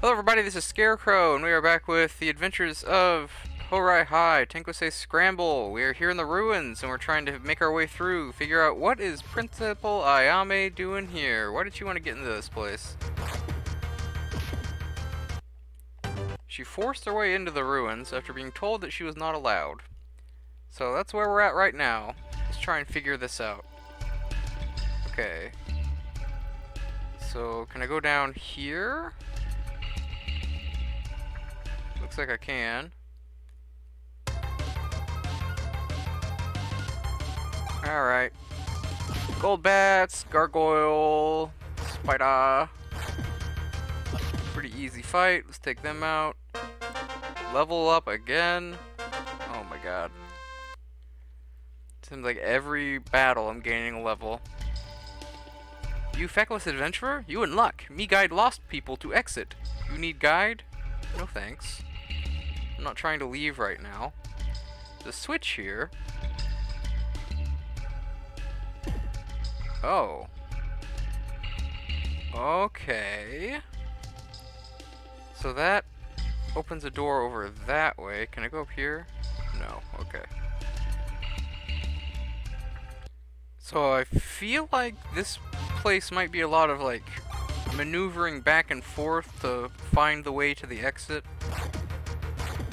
Hello everybody, this is Scarecrow, and we are back with the adventures of Hourai High, Tenkosei Scramble. We are here in the ruins, and we're trying to make our way through, figure out what is Principal Ayame doing here? Why did she want to get into this place? She forced her way into the ruins after being told that she was not allowed. So that's where we're at right now. Let's try and figure this out. Okay. So, can I go down here? Looks like I can. Alright. Gold bats, gargoyle, spider. Pretty easy fight. Let's take them out. Level up again. Oh my god. Seems like every battle I'm gaining a level. You feckless adventurer? You in luck. Me guide lost people to exit. You need guide? No thanks. I'm not trying to leave right now. The switch here. Oh. Okay. So that opens a door over that way. Can I go up here? No. Okay. So I feel like this place might be a lot of like maneuvering back and forth to find the way to the exit.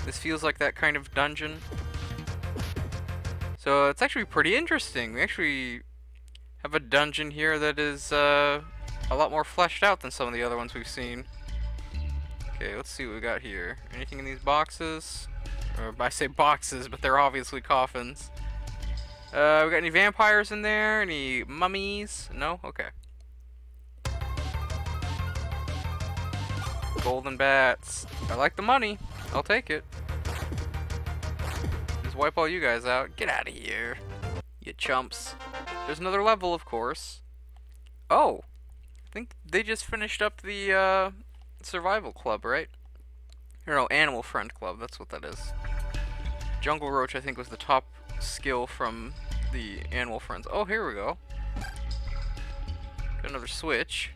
This feels like that kind of dungeon. So it's actually pretty interesting. We actually have a dungeon here that is a lot more fleshed out than some of the other ones we've seen. Okay, let's see what we got here. Anything in these boxes? Or I say boxes, but they're obviously coffins. We got any vampires in there? Any mummies? No? Okay. Golden bats. I like the money. I'll take it. Just wipe all you guys out. Get out of here, you chumps. There's another level, of course. Oh! I think they just finished up the survival club, right? Or no, animal friend club. That's what that is. Jungle roach, I think, was the top skill from the animal friends. Oh, here we go. Got another switch.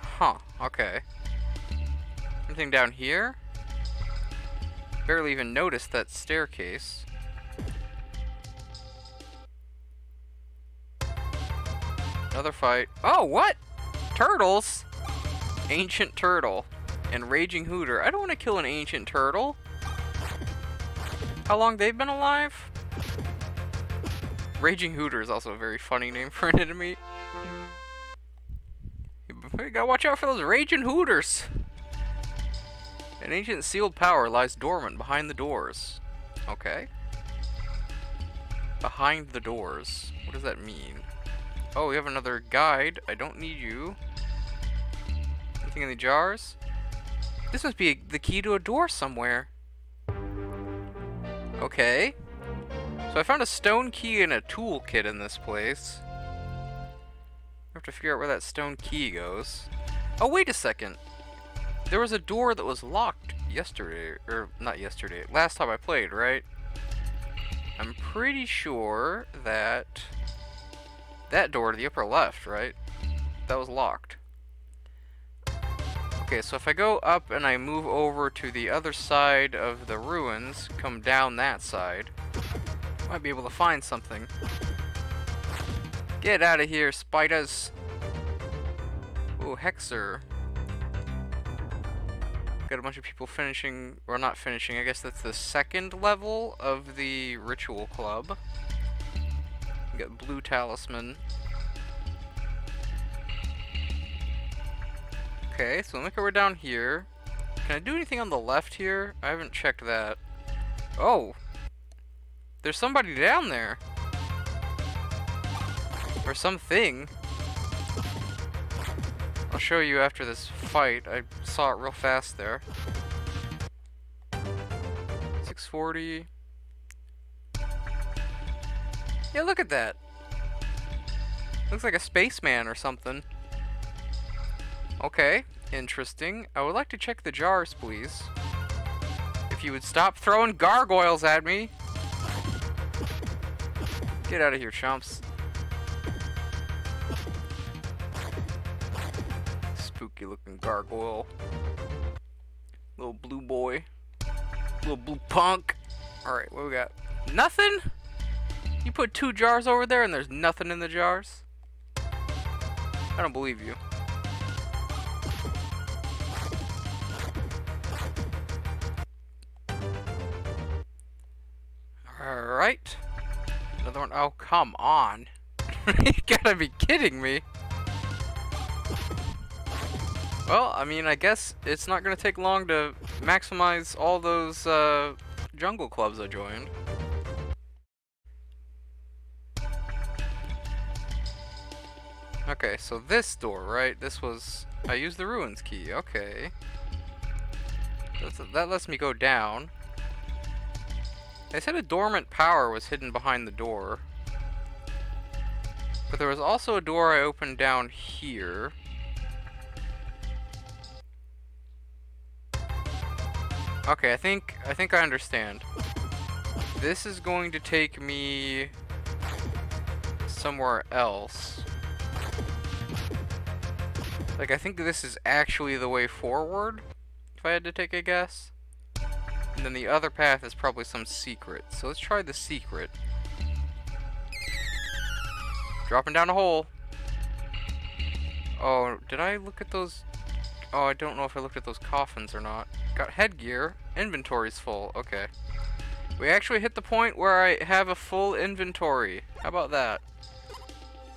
Huh, okay. Anything down here? Barely even noticed that staircase. Another fight. Oh, what? Turtles? Ancient turtle and raging hooter. I don't want to kill an ancient turtle. How long they've been alive? Raging Hooter is also a very funny name for an enemy. You gotta watch out for those raging hooters! An ancient sealed power lies dormant behind the doors. Okay. Behind the doors. What does that mean? Oh, we have another guide. I don't need you. Anything in the jars? This must be the key to a door somewhere. Okay, so I found a stone key and a toolkit in this place. I have to figure out where that stone key goes. Oh, wait a second. There was a door that was locked yesterday, or not yesterday, last time I played, right? I'm pretty sure that that door to the upper left, right? That was locked. Okay, so if I go up and I move over to the other side of the ruins, come down that side, I might be able to find something. Get out of here, spiders! Ooh, hexer. Got a bunch of people finishing, or not finishing, I guess that's the second level of the ritual club. We got blue talisman. Okay, so look, we're down here. Can I do anything on the left here? I haven't checked that. Oh! There's somebody down there! Or something. I'll show you after this fight. I saw it real fast there. 640. Yeah, look at that! Looks like a spaceman or something. Okay, interesting. I would like to check the jars, please. If you would stop throwing gargoyles at me. Get out of here, chumps. spooky looking gargoyle. Little blue boy. Little blue punk. Alright, what we got? Nothing? You put two jars over there and there's nothing in the jars? I don't believe you. Alright. Another one. Oh, come on. You gotta be kidding me. Well, I mean, I guess it's not gonna take long to maximize all those jungle clubs I joined. Okay, so this door, right? This was... I used the ruins key, okay. That lets me go down. They said a dormant power was hidden behind the door. But there was also a door I opened down here. Okay, I think I understand. This is going to take me somewhere else. Like, I think this is actually the way forward, if I had to take a guess. And then the other path is probably some secret. So let's try the secret. Dropping down a hole. Oh, did I look at those? Oh, I don't know if I looked at those coffins or not. Got headgear. Inventory's full. Okay. We actually hit the point where I have a full inventory. How about that?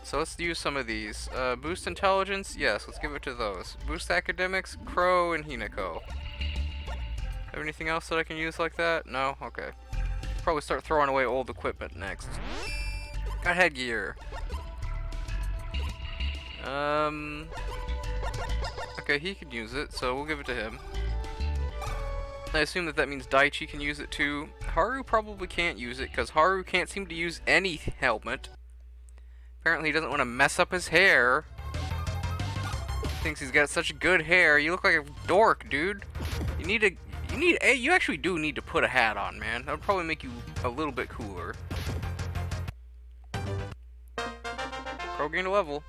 So let's use some of these. Boost intelligence? Yes, let's give it to those. Boost academics? Crow and Hinako. Have anything else that I can use like that? No? Okay. Probably start throwing away old equipment next. Got headgear. Okay, he can use it, so we'll give it to him. I assume that means Daichi can use it too. Haru probably can't use it, because Haru can't seem to use any helmet. Apparently he doesn't want to mess up his hair. Thinks he's got such good hair. You look like a dork, dude. You actually do need to put a hat on, man. That would probably make you a little bit cooler. Crow gained a level.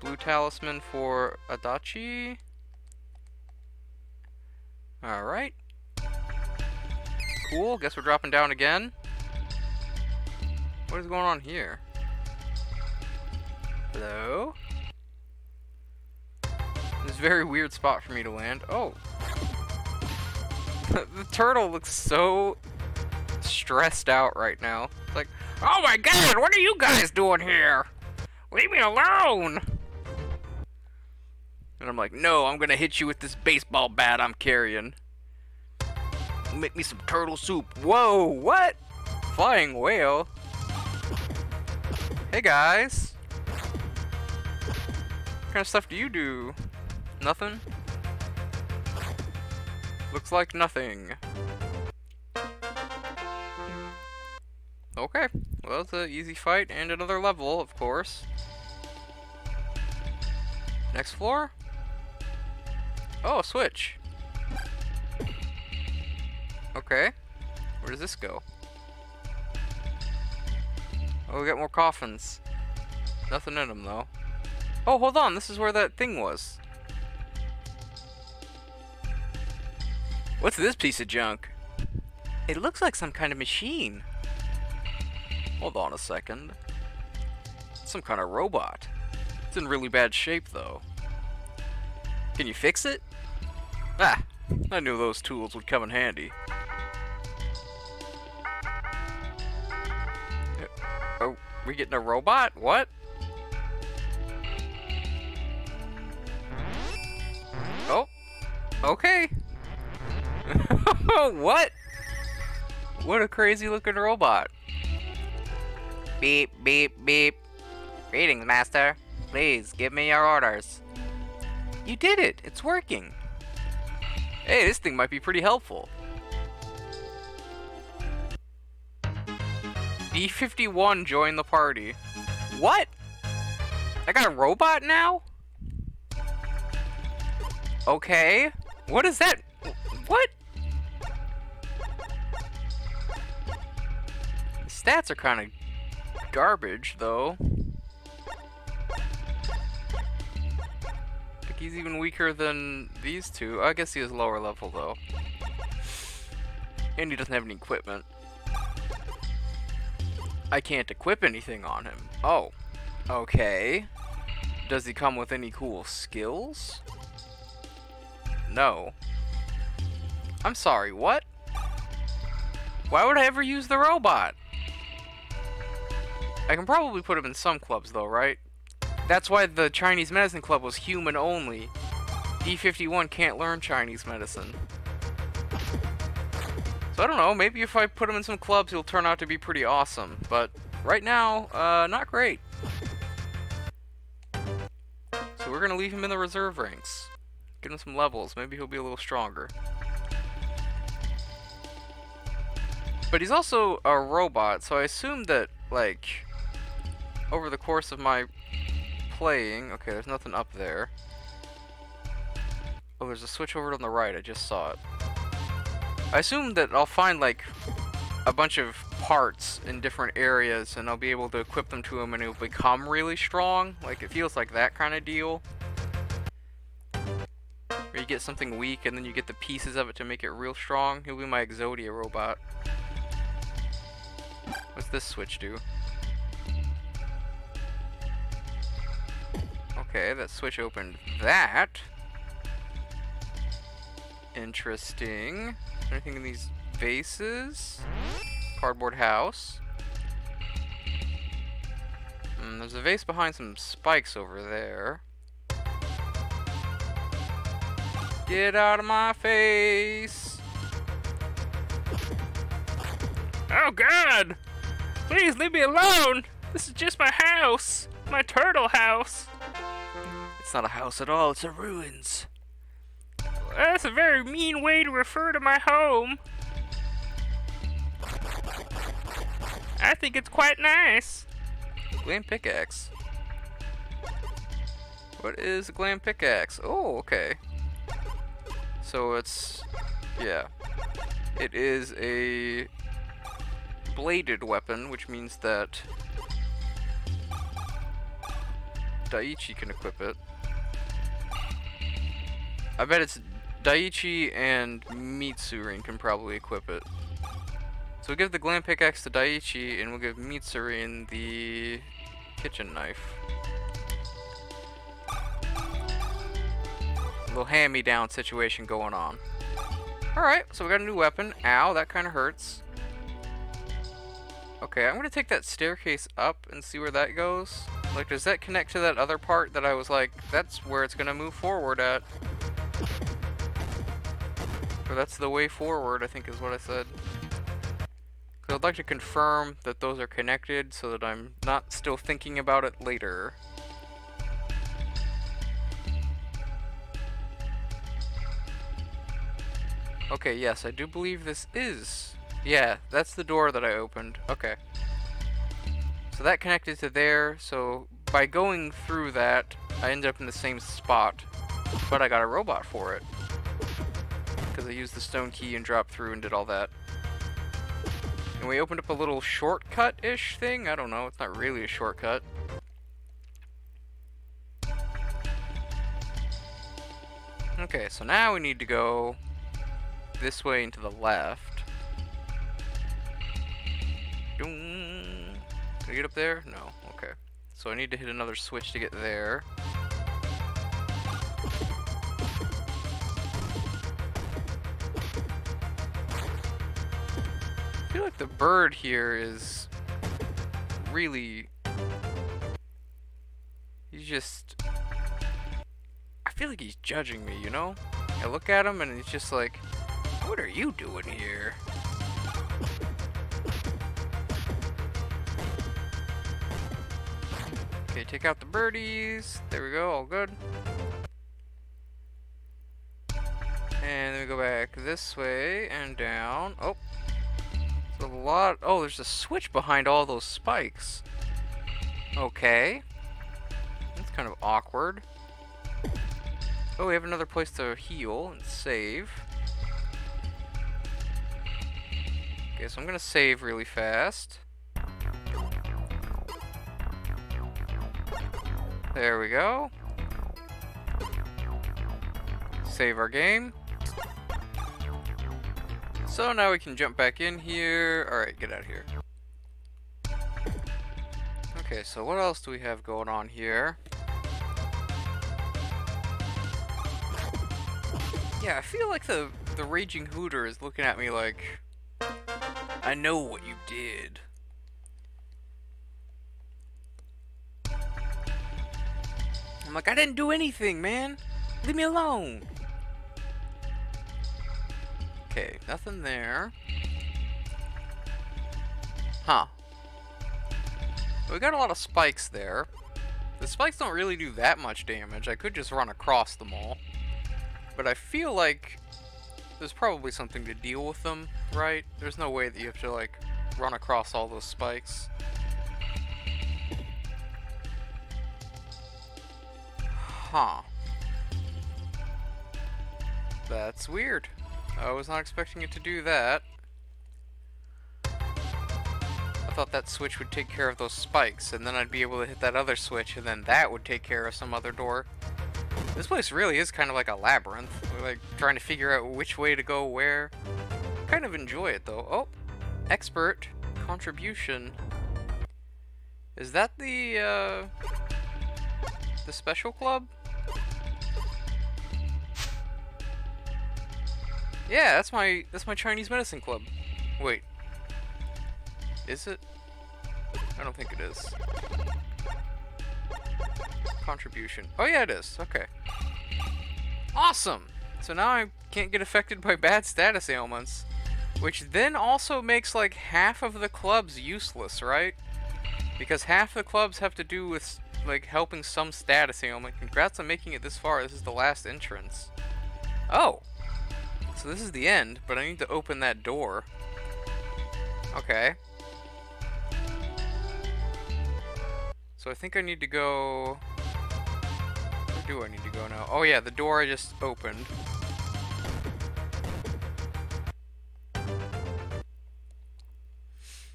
Blue talisman for Adachi. Alright. Cool, guess we're dropping down again. What is going on here? Hello? This is a very weird spot for me to land. Oh. The turtle looks so stressed out right now. It's like, oh my god, what are you guys doing here? Leave me alone! And I'm like, no, I'm gonna hit you with this baseball bat I'm carrying. Make me some turtle soup. Whoa, what? Flying whale? Hey guys. What kind of stuff do you do? Nothing? Looks like nothing. Okay, well it's an easy fight and another level, of course. Next floor? Oh, a switch. Okay. Where does this go? Oh, we got more coffins. Nothing in them, though. Oh, hold on. This is where that thing was. What's this piece of junk? It looks like some kind of machine. Hold on a second. It's some kind of robot. It's in really bad shape, though. Can you fix it? Ah, I knew those tools would come in handy. Oh, we getting a robot? What? Oh, okay. What? What a crazy looking robot. Beep, beep, beep. Greetings, master. Please, give me your orders. You did it! It's working! Hey, this thing might be pretty helpful. D51 joined the party. What? I got a robot now? Okay. What is that? What? The stats are kind of garbage, though. he's even weaker than these two. I guess he is lower level though. And he doesn't have any equipment. I can't equip anything on him. Oh, okay. Does he come with any cool skills? No. I'm sorry, what? Why would I ever use the robot? I can probably put him in some clubs though, right? That's why the Chinese medicine club was human only. D51 can't learn Chinese medicine. So I don't know, maybe if I put him in some clubs, he'll turn out to be pretty awesome. But right now, not great. So we're gonna leave him in the reserve ranks. Give him some levels, maybe he'll be a little stronger. But he's also a robot, so I assume that, like, over the course of my playing... Okay, there's nothing up there. Oh, there's a switch over on the right, I just saw it. I assume that I'll find, like, a bunch of parts in different areas, and I'll be able to equip them to him, and he'll become really strong. Like, it feels like that kind of deal. Or you get something weak, and then you get the pieces of it to make it real strong. He'll be my Exodia robot. What's this switch do? Okay, that switch opened that. Interesting. Anything in these vases? Cardboard house. There's a vase behind some spikes over there. Get out of my face! Oh God! Please leave me alone! This is just my house! My turtle house! It's not a house at all, it's a ruins. That's a very mean way to refer to my home. I think it's quite nice. Glam pickaxe. What is a glam pickaxe? Oh, okay. So it's... yeah. It is a... bladed weapon, which means that Daichi can equip it. I bet it's Daichi and Mitsurin can probably equip it. So we'll give the glam pickaxe to Daichi, and we'll give Mitsurin the kitchen knife. A little hand-me-down situation going on. Alright, so we got a new weapon. Ow, that kind of hurts. Okay, I'm gonna take that staircase up and see where that goes. Like, does that connect to that other part that I was like, that's where it's gonna move forward at? Or that's the way forward, I think is what I said. So I'd like to confirm that those are connected so that I'm not still thinking about it later. Okay, yes, I do believe this is... yeah, that's the door that I opened. Okay. So that connected to there, so by going through that, I ended up in the same spot, but I got a robot for it. Because I used the stone key and dropped through and did all that. And we opened up a little shortcut-ish thing? I don't know, it's not really a shortcut. Okay, so now we need to go this way and to the left. Can I get up there? No. Okay. So I need to hit another switch to get there. I feel like the bird here is really... he's just... I feel like he's judging me, you know? I look at him and he's just like, what are you doing here? Okay, take out the birdies. There we go, all good. And then we go back this way and down. Oh, there's a lot. Oh, there's a switch behind all those spikes. Okay, that's kind of awkward. Oh, we have another place to heal and save. Okay, so I'm gonna save really fast. There we go. save our game. So now we can jump back in here. Alright, get out of here. Okay, so what else do we have going on here? Yeah, I feel like the Raging Hooter is looking at me like, I know what you did. I'm like, I didn't do anything, man. Leave me alone. Okay, nothing there. Huh. We got a lot of spikes there. The spikes don't really do that much damage. I could just run across them all. But I feel like there's probably something to deal with them, right? There's no way that you have to, like, run across all those spikes. Huh. That's weird. I was not expecting it to do that. I thought that switch would take care of those spikes, and then I'd be able to hit that other switch, and then that would take care of some other door. This place really is kind of like a labyrinth. We're like trying to figure out which way to go where. Kind of enjoy it though. Oh, expert contribution. Is that the special club? Yeah, that's my Chinese medicine club. Wait. Is it? I don't think it is. Contribution. Oh yeah, it is. Okay. Awesome! So now I can't get affected by bad status ailments. Which then also makes like half of the clubs useless, right? Because half the clubs have to do with like helping some status ailment. Congrats on making it this far. This is the last entrance. Oh! So this is the end, but I need to open that door. Okay. So I think I need to go... Where do I need to go now? Oh yeah, the door I just opened.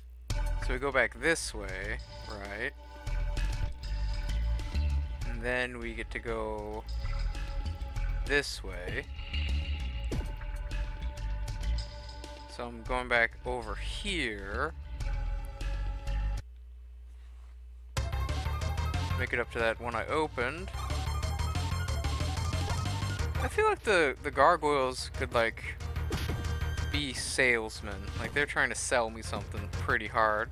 So we go back this way, right? And then we get to go this way. So I'm going back over here. Make it up to that one I opened. I feel like the gargoyles could like be salesmen. Like they're trying to sell me something pretty hard.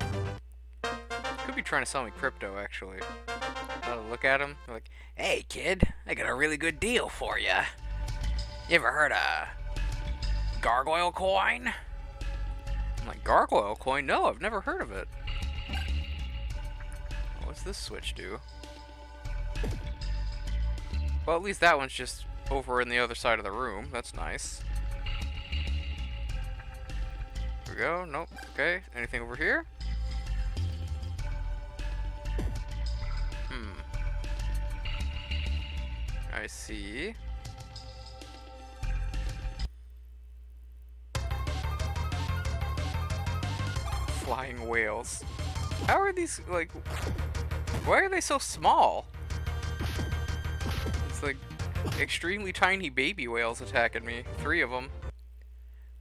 Could be trying to sell me crypto actually. Gotta look at them. Like, hey kid, I got a really good deal for you. You ever heard of gargoyle coin? I'm like, gargoyle coin? No, I've never heard of it. What's this switch do? Well, at least that one's just over in the other side of the room. That's nice. Here we go. Nope. Okay. Anything over here? Hmm. I see. Flying whales. How are these, like... Why are they so small? It's like extremely tiny baby whales attacking me. 3 of them.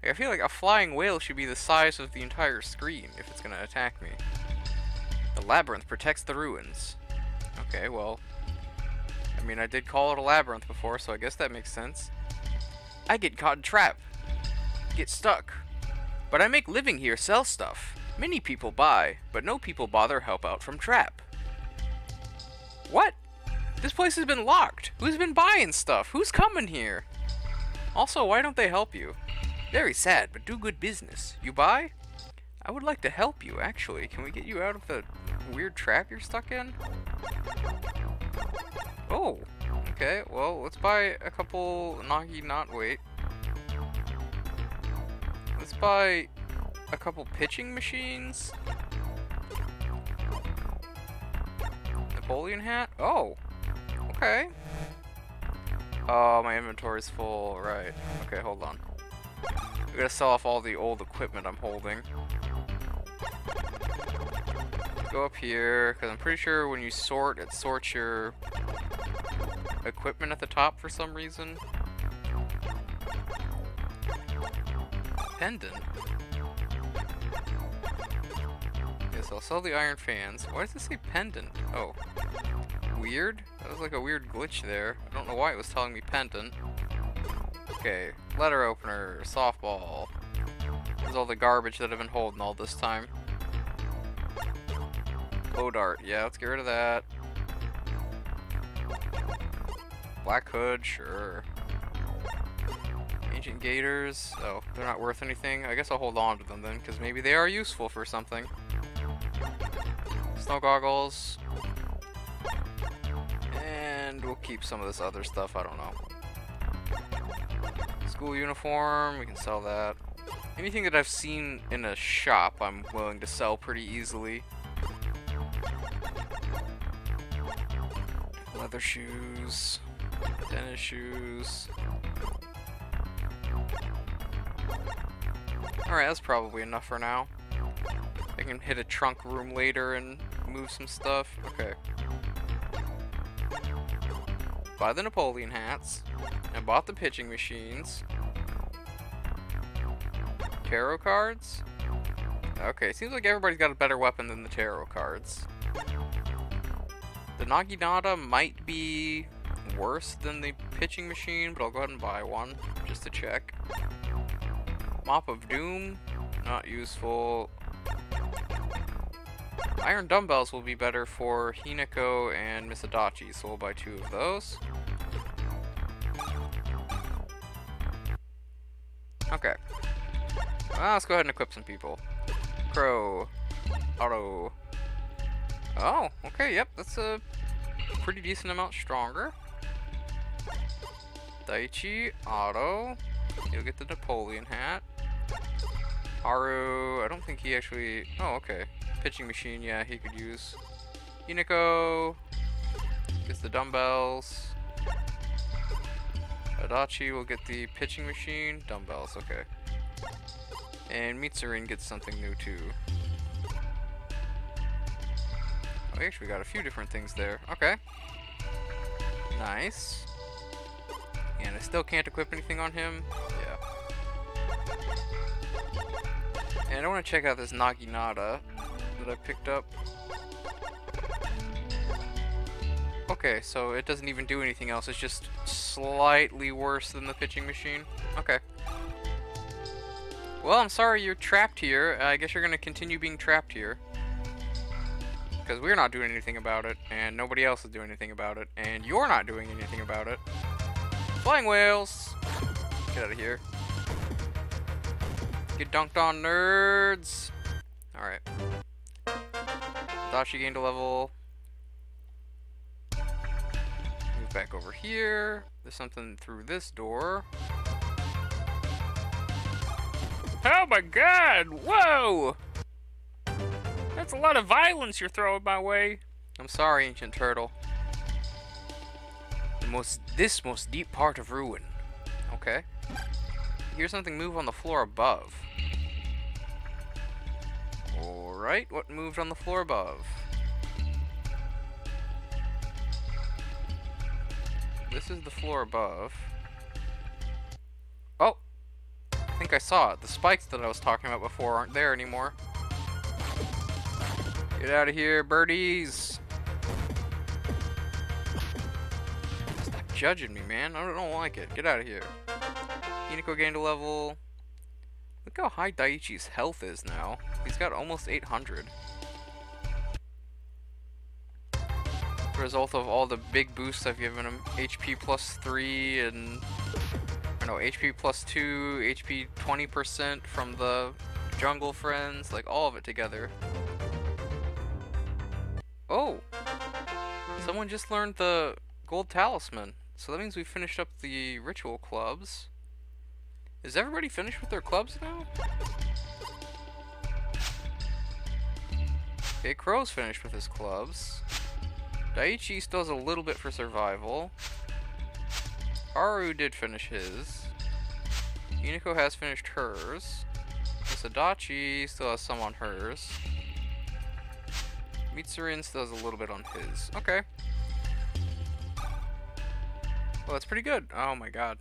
Like, I feel like a flying whale should be the size of the entire screen if it's gonna attack me. The labyrinth protects the ruins. Okay, well... I mean, I did call it a labyrinth before, so I guess that makes sense. I get caught in a trap. Get stuck. But I make living here sell stuff. Many people buy, but no people bother help out from trap. What? This place has been locked. Who's been buying stuff? Who's coming here? Also, why don't they help you? Very sad, but do good business. You buy? I would like to help you, actually. Can we get you out of the weird trap you're stuck in? Oh, okay. Well, let's buy a couple Nagi Not Wait. Let's buy... a couple pitching machines. Napoleon hat? Oh, okay. Oh, my inventory's full, right. Okay, hold on. We gotta sell off all the old equipment I'm holding. Go up here, because I'm pretty sure when you sort, it sorts your equipment at the top for some reason. Pendant. Yes, I'll sell the iron fans. Why does it say pendant? Oh. Weird? That was like a weird glitch there. I don't know why it was telling me pendant. Okay, letter opener, softball. There's all the garbage that I've been holding all this time. Bow dart, yeah, let's get rid of that. Black hood, sure. Ancient gaiters, oh, they're not worth anything. I guess I'll hold on to them then, because maybe they are useful for something. Snow goggles. And we'll keep some of this other stuff, I don't know. School uniform, we can sell that. Anything that I've seen in a shop, I'm willing to sell pretty easily. Leather shoes, tennis shoes. Alright, that's probably enough for now. I can hit a trunk room later and move some stuff. Okay. Buy the Napoleon hats. I bought the pitching machines. Tarot cards? Okay, seems like everybody's got a better weapon than the tarot cards. The Naginata might be worse than the pitching machine, but I'll go ahead and buy one just to check. Mop of Doom, not useful. Iron dumbbells will be better for Hinako and Misadachi, so we'll buy two of those. Okay. Well, let's go ahead and equip some people. Pro. Auto. Oh, okay, yep, that's a pretty decent amount stronger. Daichi, auto. You'll get the Napoleon hat. Haru, I don't think he actually... Oh, okay. Pitching machine, yeah, he could use. Hinako gets the dumbbells. Adachi will get the pitching machine. Dumbbells, okay. And Mitsurin gets something new too. Oh, we actually got a few different things there. Okay. Nice. And I still can't equip anything on him. Yeah. And I want to check out this Naginata that I picked up. Okay, so it doesn't even do anything else. It's just slightly worse than the pitching machine. Okay. Well, I'm sorry you're trapped here. I guess you're gonna continue being trapped here. Because we're not doing anything about it, and nobody else is doing anything about it, and you're not doing anything about it. Flying whales! Get out of here. Get dunked on, nerds! Alright. Dashi gained a level. Move back over here. There's something through this door. Oh my god! Whoa! That's a lot of violence you're throwing my way. I'm sorry, Ancient Turtle. This most deep part of ruin. Okay. Here's something move on the floor above. Alright, what moved on the floor above? This is the floor above. Oh! I think I saw it. The spikes that I was talking about before aren't there anymore. Get out of here, birdies! Stop judging me, man. I don't like it. Get out of here. Hinako gained a level. Look how high Daiichi's health is now. He's got almost 800. The result of all the big boosts I've given him. HP plus 3 and... I don't know, HP plus 2, HP 20% from the jungle friends. Like, all of it together. Oh! Someone just learned the gold talisman. So that means we finished up the ritual clubs. Is everybody finished with their clubs now? Okay, Crow's finished with his clubs. Daiichi still has a little bit for survival. Haru did finish his. Hinako has finished hers. Misadachi still has some on hers. Mitsurin still has a little bit on his. Okay. Well, that's pretty good. Oh my god.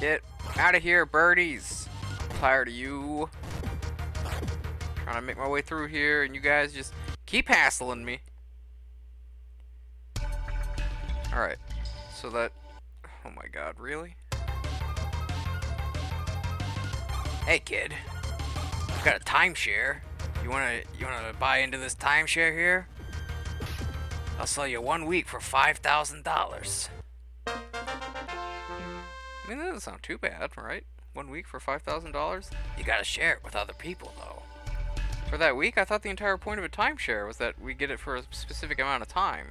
Get out of here, birdies. I'm tired of you. I'm trying to make my way through here, and you guys just keep hassling me. Alright. So that... Oh my god, really? Hey, kid. I've got a timeshare. You wanna buy into this timeshare here? I'll sell you 1 week for $5,000. I mean, that doesn't sound too bad, right? 1 week for $5,000? You gotta share it with other people, though. For that week, I thought the entire point of a timeshare was that we get it for a specific amount of time.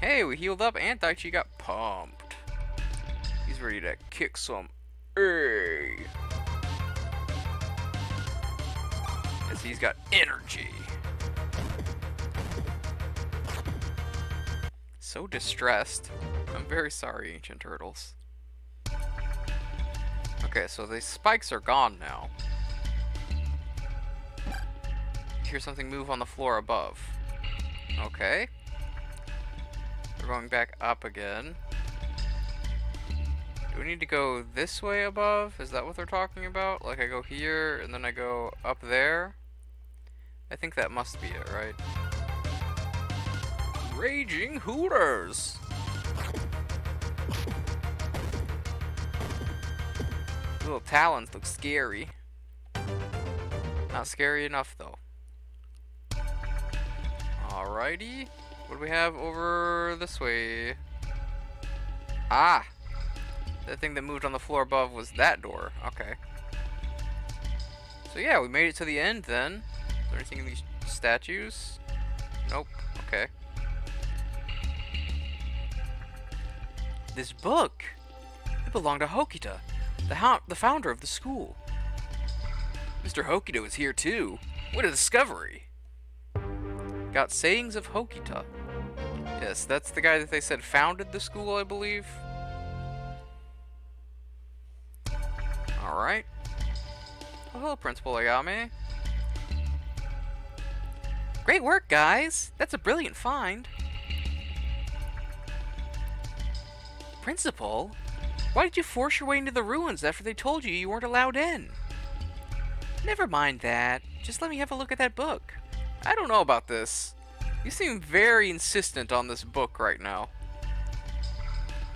Hey, we healed up and Daichi got pumped. He's ready to kick some A. Because he's got energy. So distressed. I'm very sorry, ancient turtles. Okay, so these spikes are gone now. Hear something move on the floor above. Okay. We're going back up again. Do we need to go this way above? Is that what they're talking about? Like I go here and then I go up there? I think that must be it, right? Raging Hooters! The little talons look scary. Not scary enough though. Alrighty. What do we have over this way? Ah! The thing that moved on the floor above was that door. Okay. So yeah, we made it to the end then. Is there anything in these statues? Nope. Okay. This book! It belonged to Hokita, the founder of the school. Mr. Hokita was here too. What a discovery! Got Sayings of Hokita. Yes, that's the guy that they said founded the school, I believe. Alright. Oh, hello, Principal Ayame. Great work, guys! That's a brilliant find. Principal? Why did you force your way into the ruins after they told you you weren't allowed in? Never mind that. Just let me have a look at that book. I don't know about this. You seem very insistent on this book right now.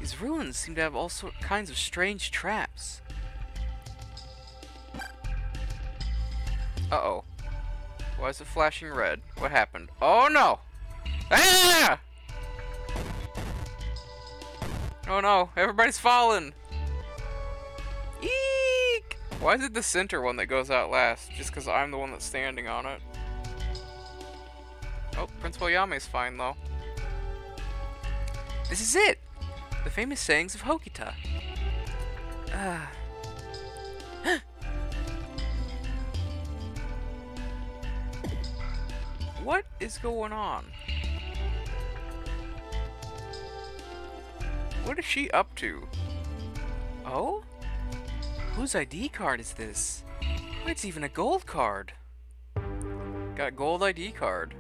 These ruins seem to have all sorts of strange traps. Uh-oh. Why is it flashing red? What happened? Oh, no! Ah! Oh, no. Everybody's fallen. Eek! Why is it the center one that goes out last? Just because I'm the one that's standing on it. Oh, Principal Yame's fine, though. This is it! The famous sayings of Hokita. What is going on? What is she up to? Oh? Whose ID card is this? It's even a gold card. Got a gold ID card.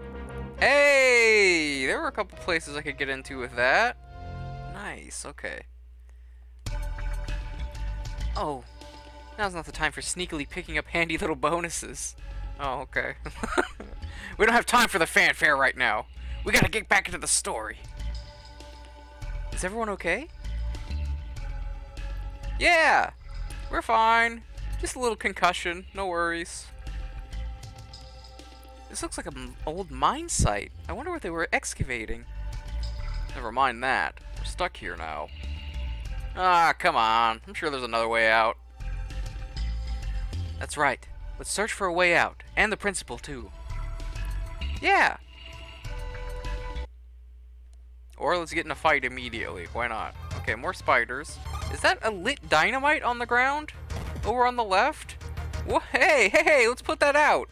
Hey! There were a couple places I could get into with that. Nice, okay. Oh, now's not the time for sneakily picking up handy little bonuses. Oh, okay. We don't have time for the fanfare right now. We gotta get back into the story. Is everyone okay? Yeah! We're fine. Just a little concussion, no worries. This looks like an old mine site. I wonder what they were excavating. Never mind that. We're stuck here now. Ah, come on. I'm sure there's another way out. That's right. Let's search for a way out. And the principal, too. Yeah! Or let's get in a fight immediately. Why not? Okay, more spiders. Is that a lit dynamite on the ground? Over on the left? Whoa, hey, hey, hey, let's put that out!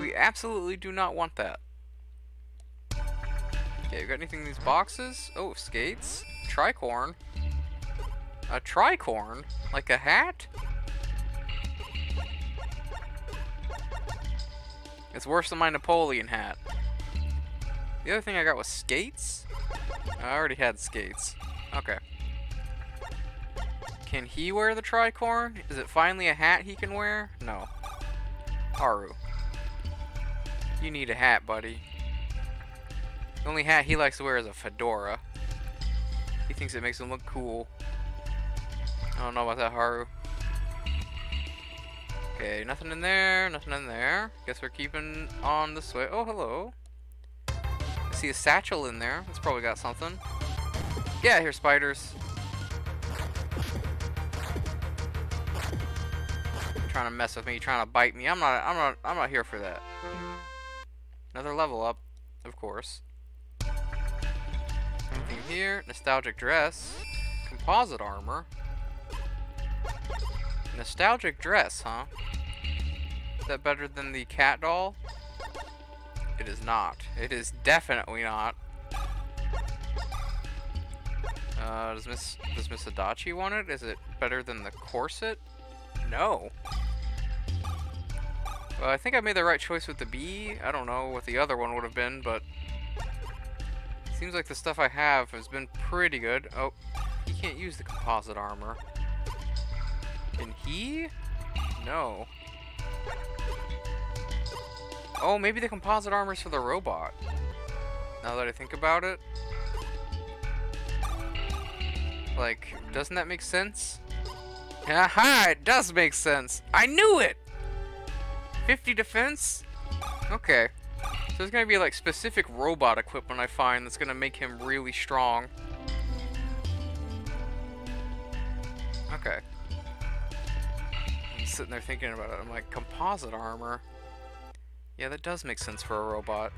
We absolutely do not want that. Okay, you got anything in these boxes? Oh, skates. Tricorn. A tricorn? Like a hat? It's worse than my Napoleon hat. The other thing I got was skates? I already had skates. Okay. Can he wear the tricorn? Is it finally a hat he can wear? No. Haru. You need a hat, buddy. The only hat he likes to wear is a fedora. He thinks it makes him look cool. I don't know about that, Haru. Okay, nothing in there, nothing in there. Guess we're keeping on this way. Oh, hello. I see a satchel in there. It's probably got something. Yeah, I hear spiders. You're trying to mess with me, you're trying to bite me. I'm not here for that. Another level up, of course. Anything here? Nostalgic dress. Composite armor. Nostalgic dress, huh? Is that better than the cat doll? It is not. It is definitely not. Does Miss Adachi want it? Is it better than the corset? No. Well, I think I made the right choice with the bee. I don't know what the other one would have been, but it seems like the stuff I have has been pretty good. Oh, he can't use the composite armor. Can he? No. Oh, maybe the composite armor's for the robot. Now that I think about it. Like, doesn't that make sense? Aha, it does make sense. I knew it! 50 defense? Okay. So there's gonna be like specific robot equipment I find that's gonna make him really strong. Okay. I'm sitting there thinking about it. I'm like, composite armor? Yeah, that does make sense for a robot.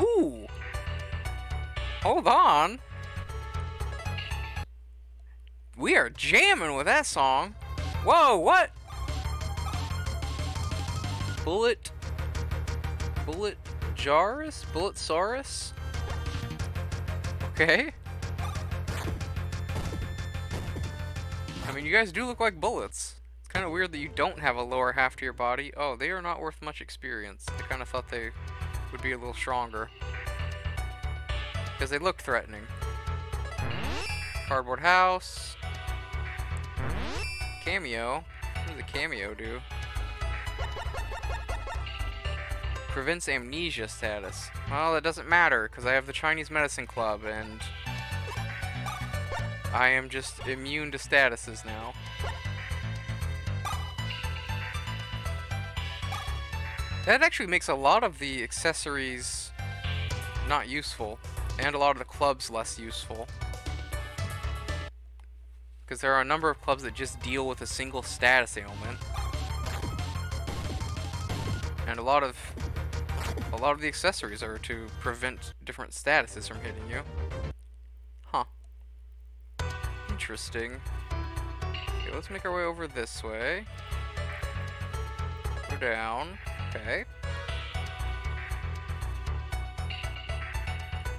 Ooh! Hold on! We are jamming with that song! Whoa, what? Bullet Jarus? Bullet Saurus? Okay. I mean, you guys do look like bullets. It's kind of weird that you don't have a lower half to your body. Oh, they are not worth much experience. I kind of thought they would be a little stronger. Because they look threatening. Cardboard house. Cameo. What does a cameo do? Prevents amnesia status. Well, that doesn't matter because I have the Chinese Medicine Club and I am just immune to statuses now. That actually makes a lot of the accessories not useful and a lot of the clubs less useful. Because there are a number of clubs that just deal with a single status ailment. And a lot of the accessories are to prevent different statuses from hitting you. Huh. Interesting. Okay, let's make our way over this way. Go down. Okay.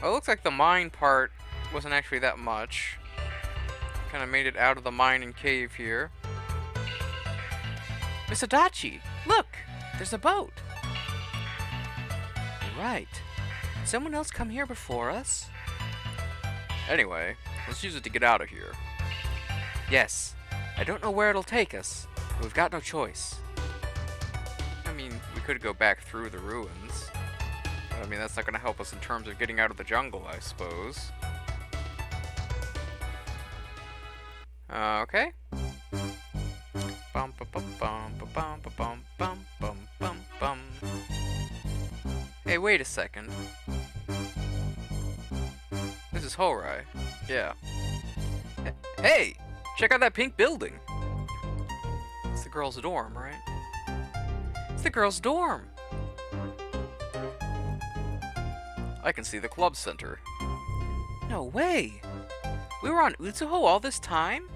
Oh, it looks like the mine part wasn't actually that much. Kind of made it out of the mine and cave here. Miss Adachi, look! There's a boat! Right. Did someone else come here before us? Anyway, let's use it to get out of here. Yes. I don't know where it'll take us, but we've got no choice. I mean, we could go back through the ruins. But, I mean, that's not going to help us in terms of getting out of the jungle, I suppose. Okay. Bum ba bum bum ba bum ba bum bum bum bum bum. Hey, wait a second. This is Hourai. Yeah. Hey! Check out that pink building! It's the girls' dorm, right? It's the girls' dorm! I can see the club center. No way! We were on Utsuho all this time?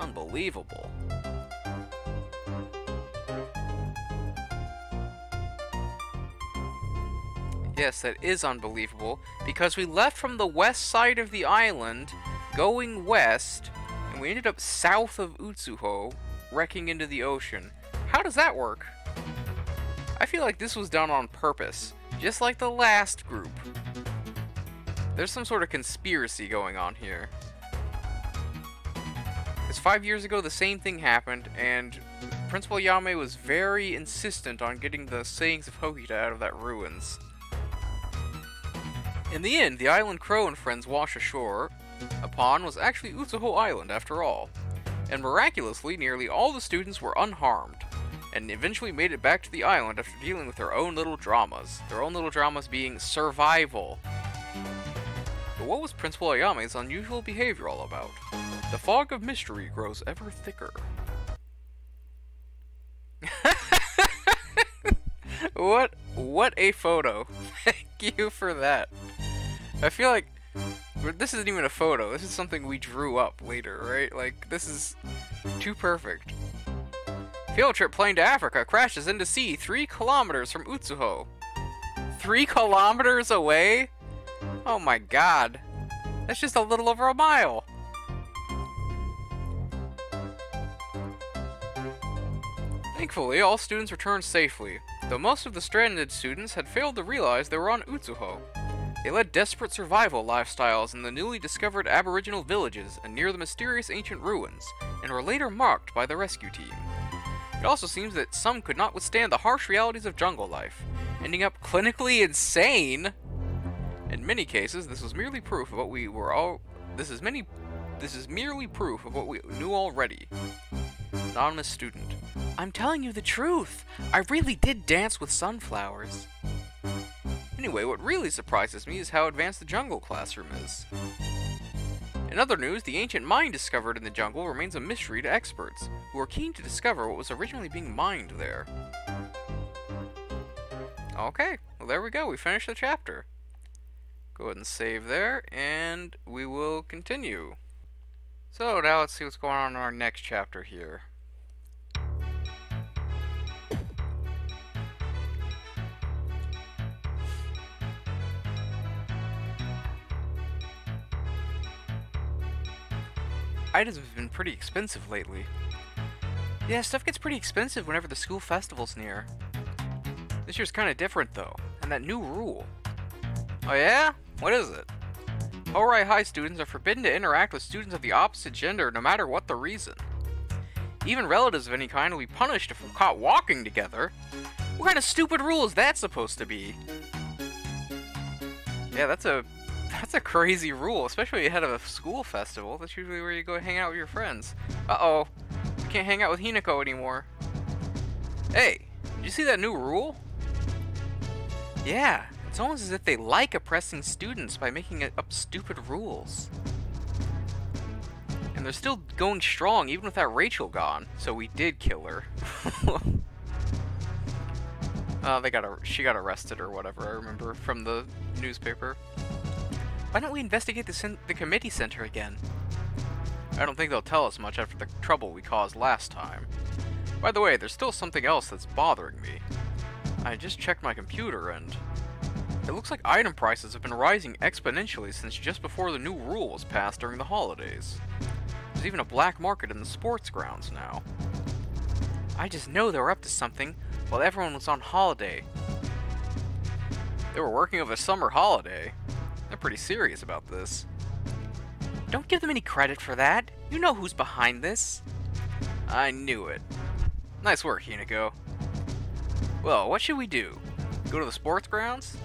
Unbelievable. Yes, that is unbelievable, because we left from the west side of the island, going west, and we ended up south of Utsuho, wrecking into the ocean. How does that work? I feel like this was done on purpose, just like the last group. There's some sort of conspiracy going on here. Because 5 years ago, the same thing happened, and Principal Ayame was very insistent on getting the sayings of Hokita out of that ruins. In the end, the island Crow and friends wash ashore upon was actually Utsuho Island after all, and miraculously, nearly all the students were unharmed, and eventually made it back to the island after dealing with their own little dramas being survival. But what was Principal Ayame's unusual behavior all about? The fog of mystery grows ever thicker. What a photo. Thank you for that. I feel like this isn't even a photo, this is something we drew up later, right? Like, this is too perfect. Field trip plane to Africa crashes into sea 3 kilometers from Utsuho. 3 kilometers away? Oh my god. That's just a little over a mile. Thankfully, all students returned safely, though most of the stranded students had failed to realize they were on Utsuho. They led desperate survival lifestyles in the newly discovered aboriginal villages and near the mysterious ancient ruins, and were later marked by the rescue team. It also seems that some could not withstand the harsh realities of jungle life, ending up clinically insane. In many cases, this was merely proof of what we were all... This is merely proof of what we knew already. Anonymous student. I'm telling you the truth! I really did dance with sunflowers. Anyway, what really surprises me is how advanced the jungle classroom is. In other news, the ancient mine discovered in the jungle remains a mystery to experts, who are keen to discover what was originally being mined there. Okay, well there we go, we finished the chapter. Go ahead and save there, and we will continue. So now let's see what's going on in our next chapter here. Items have been pretty expensive lately. Yeah, stuff gets pretty expensive whenever the school festival's near. This year's kind of different though, and that new rule. Oh yeah? What is it? Hourai High students are forbidden to interact with students of the opposite gender no matter what the reason. Even relatives of any kind will be punished if we're caught walking together. What kind of stupid rule is that supposed to be? Yeah, that's a crazy rule, especially ahead of a school festival. That's usually where you go hang out with your friends. Uh-oh. You can't hang out with Hinako anymore. Hey, did you see that new rule? Yeah, it's almost as if they like oppressing students by making up stupid rules. And they're still going strong even without Rachel gone, so we did kill her. She got arrested or whatever, I remember, from the newspaper. Why don't we investigate the committee center again? I don't think they'll tell us much after the trouble we caused last time. By the way, there's still something else that's bothering me. I just checked my computer and... it looks like item prices have been rising exponentially since just before the new rule was passed during the holidays. There's even a black market in the sports grounds now. I just know they were up to something while everyone was on holiday. They were working over the summer holiday. They're pretty serious about this. Don't give them any credit for that. You know who's behind this. I knew it. Nice work, Hinako. Well, what should we do? Go to the sports grounds?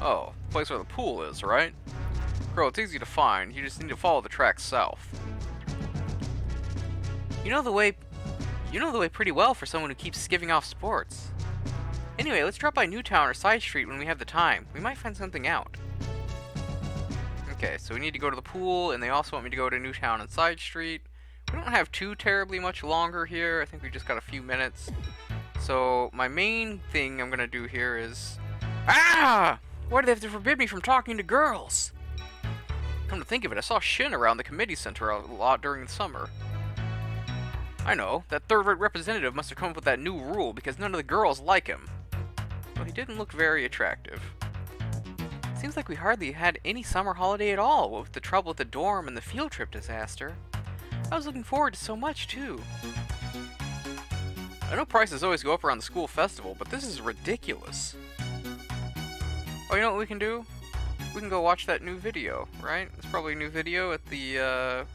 Oh, the place where the pool is, right? Girl, it's easy to find. You just need to follow the track south. You know the way pretty well for someone who keeps skipping off sports. Anyway, let's drop by Newtown or Side Street when we have the time. We might find something out. Okay, so we need to go to the pool, and they also want me to go to Newtown and Side Street. We don't have too terribly much longer here. I think we just got a few minutes. So my main thing I'm gonna do here is... ah! Why do they have to forbid me from talking to girls? Come to think of it, I saw Shin around the committee center a lot during the summer. I know, that third-rate representative must have come up with that new rule because none of the girls like him. Well, he didn't look very attractive. Seems like we hardly had any summer holiday at all, with the trouble at the dorm and the field trip disaster. I was looking forward to so much, too. I know prices always go up around the school festival, but this is ridiculous. Oh, you know what we can do? We can go watch that new video, right? It's probably a new video at the,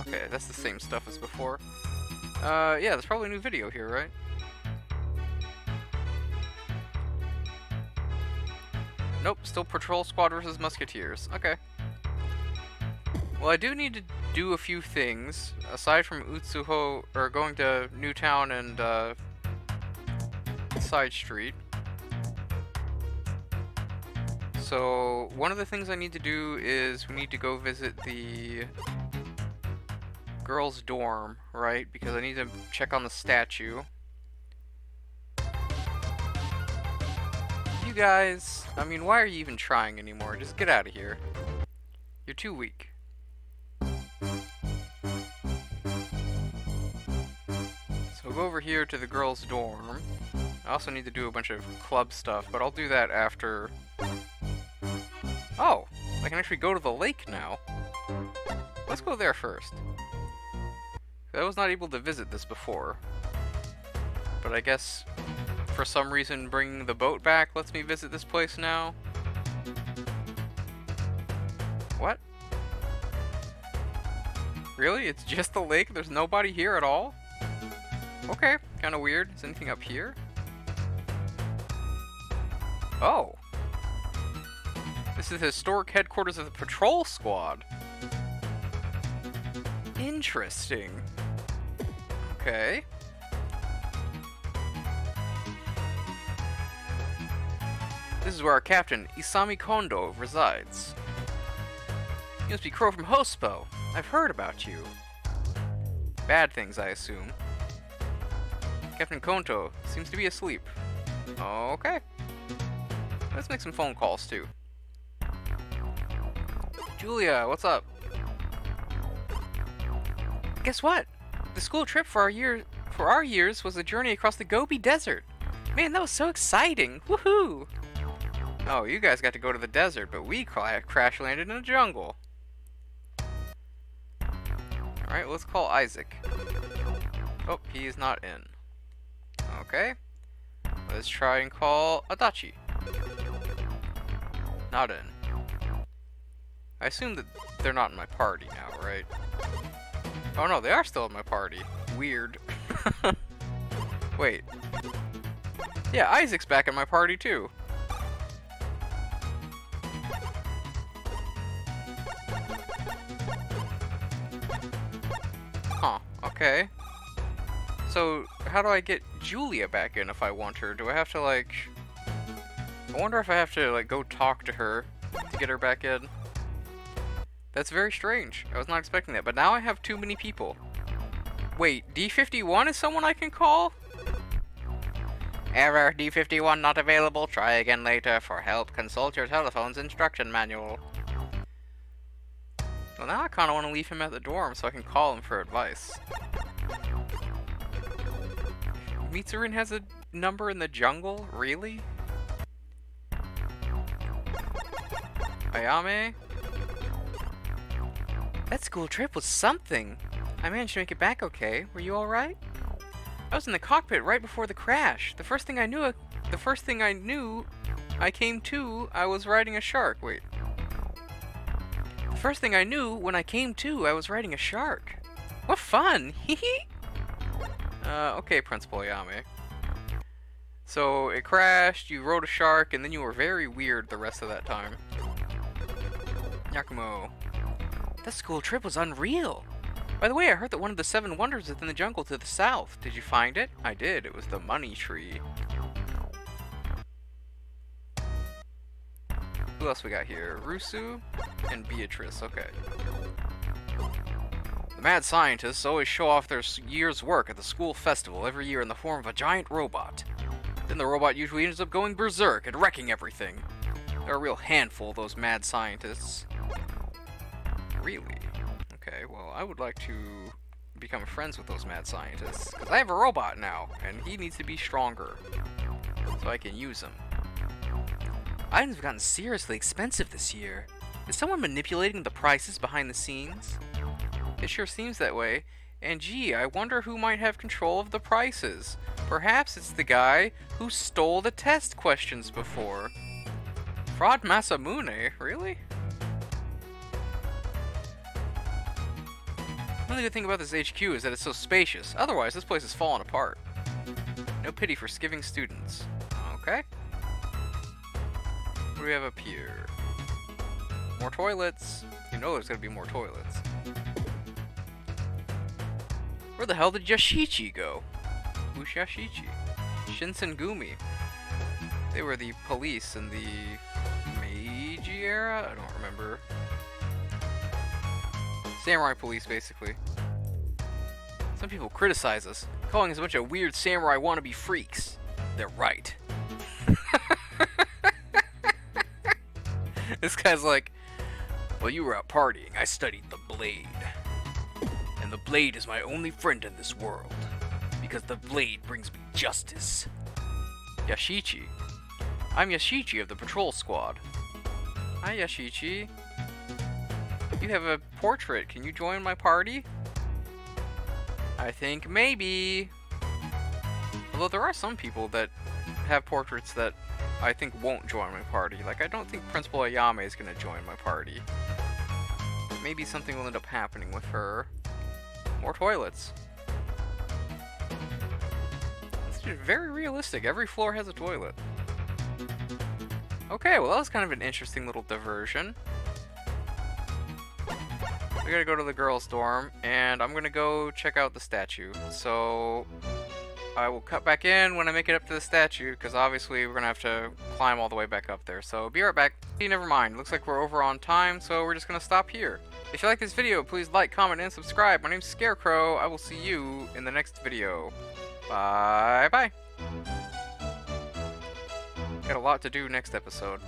Okay, that's the same stuff as before. Yeah, there's probably a new video here, right? Nope, still Patrol Squad versus Musketeers. Okay. Well, I do need to do a few things, aside from Utsuho, or going to Newtown and, Side Street. So, one of the things I need to do is we need to go visit the girls' dorm, right? Because I need to check on the statue. You guys, I mean, why are you even trying anymore? Just get out of here. You're too weak. So go over here to the girls' dorm. I also need to do a bunch of club stuff, but I'll do that after. Oh, I can actually go to the lake now. Let's go there first. I was not able to visit this before, but I guess for some reason bringing the boat back lets me visit this place now. What? Really? It's just the lake? There's nobody here at all? Okay, kind of weird. Is anything up here? Oh! This is the historic headquarters of the patrol squad. Interesting. Okay. This is where our captain, Isami Kondo, resides. You must be Crow from Hospo. I've heard about you. Bad things, I assume. Captain Kondo seems to be asleep. Okay. Let's make some phone calls, too. Julia, what's up? Guess what? The school trip for our years was a journey across the Gobi Desert. Man, that was so exciting! Woohoo! Oh, you guys got to go to the desert, but we crash landed in a jungle. Alright, let's call Isaac. Oh, he is not in. Okay. Let's try and call Adachi. Not in. I assume that they're not in my party now, right? Oh no, they are still at my party. Weird. Wait. Yeah, Isaac's back at my party too. Huh, okay. So, how do I get Julia back in if I want her? Do I have to, like... I wonder if I have to, like, go talk to her to get her back in. That's very strange. I was not expecting that, but now I have too many people. Wait, D51 is someone I can call? Error, D51 not available. Try again later. For help, consult your telephone's instruction manual. Well, now I kind of want to leave him at the dorm so I can call him for advice. Mitsurin has a number in the jungle? Really? Ayame? That school trip was something. I managed to make it back okay. Were you all right? I was in the cockpit right before the crash. The first thing I knew when I came to, I was riding a shark. What fun! Hehe. Okay, Principal Ayame. So it crashed. You rode a shark, and then you were very weird the rest of that time. Yakumo. That school trip was unreal. By the way, I heard that one of the 7 wonders is in the jungle to the south. Did you find it? I did. It was the money tree. Who else we got here? Rusu and Beatrice. Okay. The mad scientists always show off their year's work at the school festival every year in the form of a giant robot. Then the robot usually ends up going berserk and wrecking everything. They're a real handful, those mad scientists. Really? Okay, well, I would like to become friends with those mad scientists, because I have a robot now, and he needs to be stronger, so I can use him. Items have gotten seriously expensive this year. Is someone manipulating the prices behind the scenes? It sure seems that way, And gee, I wonder who might have control of the prices. Perhaps it's the guy who stole the test questions before. Fraud Masamune? Really? One good thing about this HQ is that it's so spacious. Otherwise, this place is falling apart. No pity for skiving students. Okay. What do we have up here? More toilets. You know there's gonna be more toilets. Where the hell did Yashichi go? Who's Yashichi? Shinsengumi. They were the police in the Meiji era? I don't remember. Samurai police, basically. Some people criticize us, calling us a bunch of weird samurai wannabe freaks. They're right. This guy's like, well, you were out partying. I studied the blade. And the blade is my only friend in this world. Because the blade brings me justice. Yashichi. I'm Yashichi of the patrol squad. Hi, Yashichi. You have a portrait. Can you join my party? I think maybe. Although there are some people that have portraits that I think won't join my party. Like, I don't think Principal Ayame is going to join my party. Maybe something will end up happening with her. More toilets. It's very realistic. Every floor has a toilet. Okay, well that was kind of an interesting little diversion. We gotta go to the girls' dorm, and I'm gonna go check out the statue. So I will cut back in when I make it up to the statue, because obviously we're gonna have to climb all the way back up there. So be right back. Never mind, looks like we're over on time, so we're just gonna stop here. If you like this video, please like, comment, and subscribe. My name's Scarecrow. I will see you in the next video. Bye bye. Got a lot to do next episode.